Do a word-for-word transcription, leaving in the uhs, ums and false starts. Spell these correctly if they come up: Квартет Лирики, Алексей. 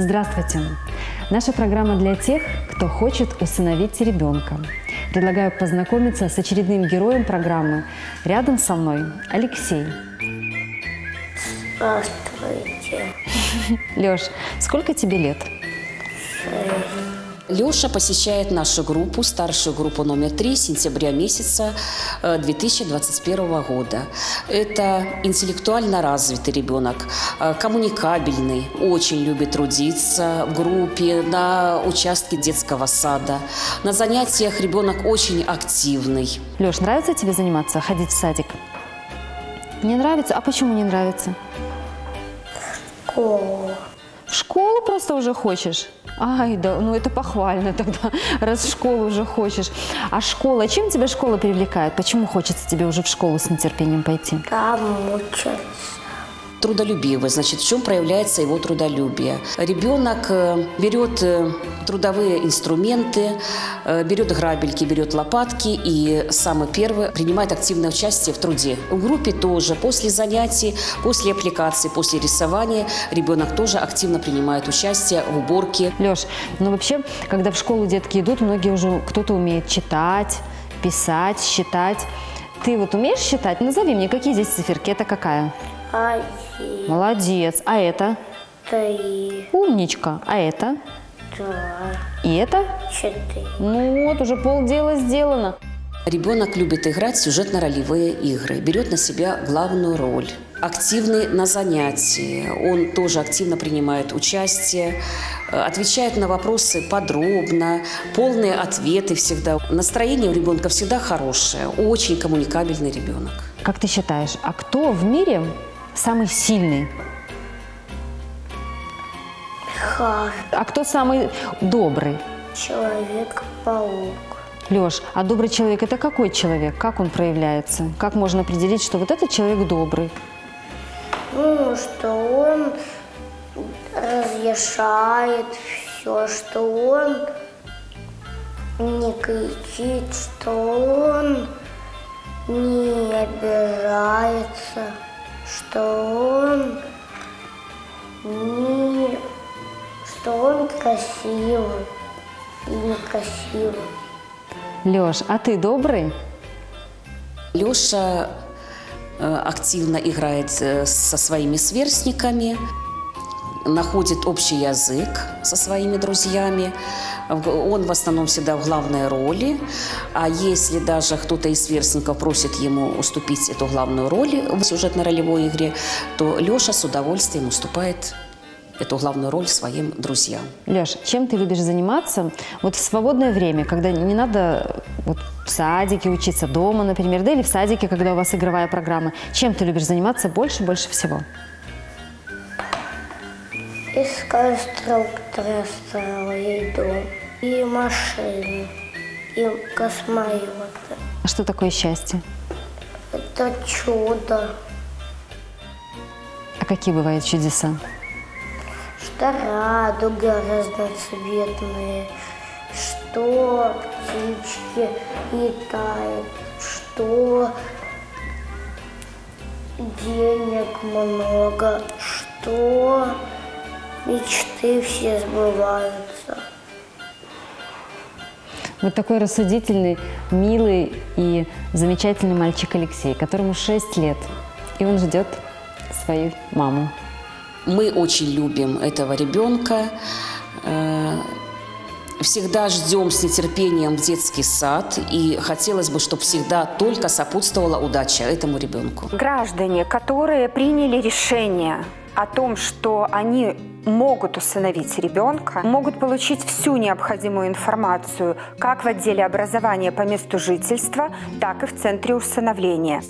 Здравствуйте! Наша программа для тех, кто хочет усыновить ребенка. Предлагаю познакомиться с очередным героем программы. Рядом со мной Алексей. Здравствуйте. Лёш, сколько тебе лет? Шесть. Лёша посещает нашу группу, старшую группу номер три, сентября месяца две тысячи двадцать первого года. Это интеллектуально развитый ребенок, коммуникабельный, очень любит трудиться в группе, на участке детского сада. На занятиях ребенок очень активный. Лёш, нравится тебе заниматься, ходить в садик? Не нравится? А почему не нравится? Школу. В школу просто уже хочешь? Ай, да, ну это похвально тогда, раз в школу уже хочешь. А школа, чем тебя школа привлекает? Почему хочется тебе уже в школу с нетерпением пойти? Там учатся. Трудолюбивый, значит, в чем проявляется его трудолюбие. Ребенок берет трудовые инструменты, берет грабельки, берет лопатки и самый первый принимает активное участие в труде. В группе тоже, после занятий, после аппликации, после рисования ребенок тоже активно принимает участие в уборке. Леш, ну вообще, когда в школу детки идут, многие уже, кто-то умеет читать, писать, считать. Ты вот умеешь считать? Назови мне, какие здесь циферки, это какая? Один. Молодец. А это? Три. Умничка. А это? Два. И это? Четыре. Ну вот, уже полдела сделано. Ребенок любит играть в сюжетно-ролевые игры, берет на себя главную роль. Активный на занятии, он тоже активно принимает участие, отвечает на вопросы подробно, полные ответы всегда. Настроение у ребенка всегда хорошее, очень коммуникабельный ребенок. Как ты считаешь, а кто в мире самый сильный? Ха. А кто самый добрый? Человек-паук. Лёш, а добрый человек – это какой человек? Как он проявляется? Как можно определить, что вот этот человек добрый? Ну, что он разрешает все, что он не кричит, что он не обижается, что он, не, что он красивый и некрасивый. Лёш, а ты добрый? Лёша активно играет со своими сверстниками, находит общий язык со своими друзьями. Он в основном всегда в главной роли. А если даже кто-то из сверстников просит ему уступить эту главную роль в сюжетно-ролевой игре, то Лёша с удовольствием уступает эту главную роль своим друзьям. Лёш, чем ты любишь заниматься вот в свободное время, когда не надо вот в садике учиться, дома, например, да или в садике, когда у вас игровая программа? Чем ты любишь заниматься больше-больше всего? Из конструктора строить дом, и машины, и космолета. А что такое счастье? Это чудо. А какие бывают чудеса? Что радуга разноцветная, что птички летают, что денег много, что мечты все сбываются. Вот такой рассудительный, милый и замечательный мальчик Алексей, которому шесть лет, и он ждет свою маму. Мы очень любим этого ребенка, всегда ждем с нетерпением детский сад, и хотелось бы, чтобы всегда только сопутствовала удача этому ребенку. Граждане, которые приняли решение о том, что они могут усыновить ребенка, могут получить всю необходимую информацию как в отделе образования по месту жительства, так и в центре усыновления.